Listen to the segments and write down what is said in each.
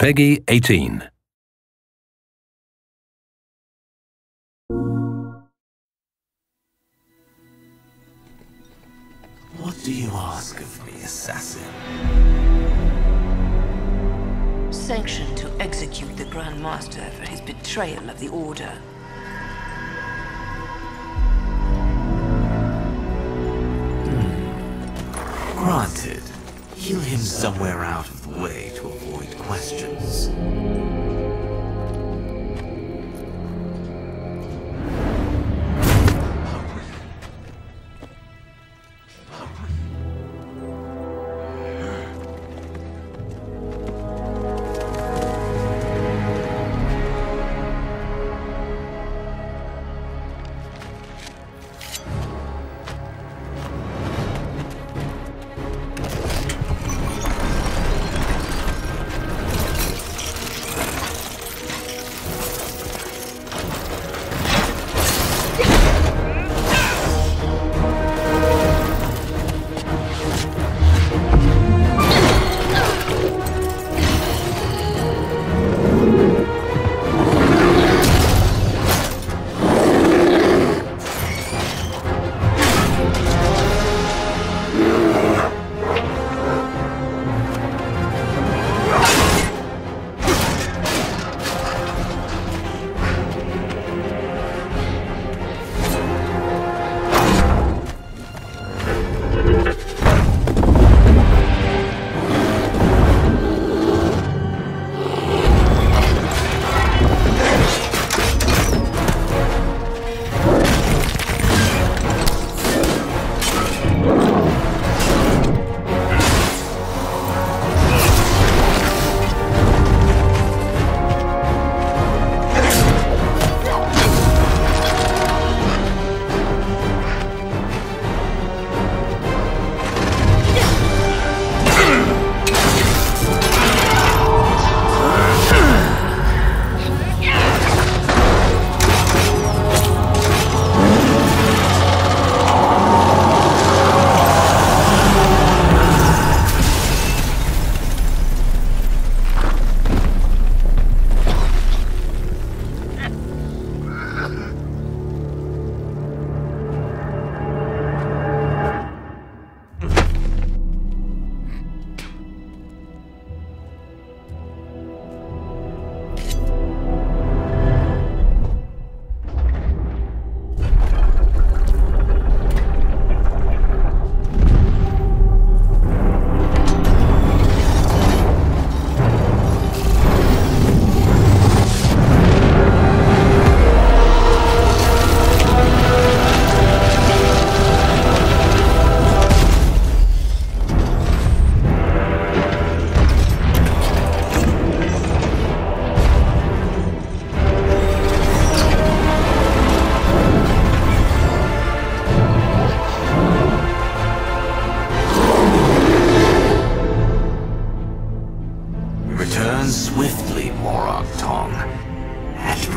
PEGI 18. What do you ask of me, assassin? Sanction to execute the Grand Master for his betrayal of the Order. Granted. Kill him somewhere out of the way to avoid questions.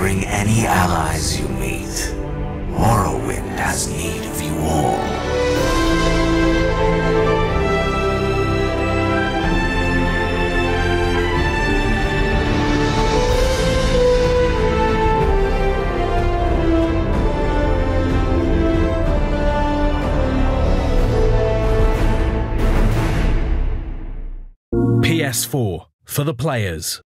Bring any allies you meet. Morrowind has need of you all. PS4 for the players.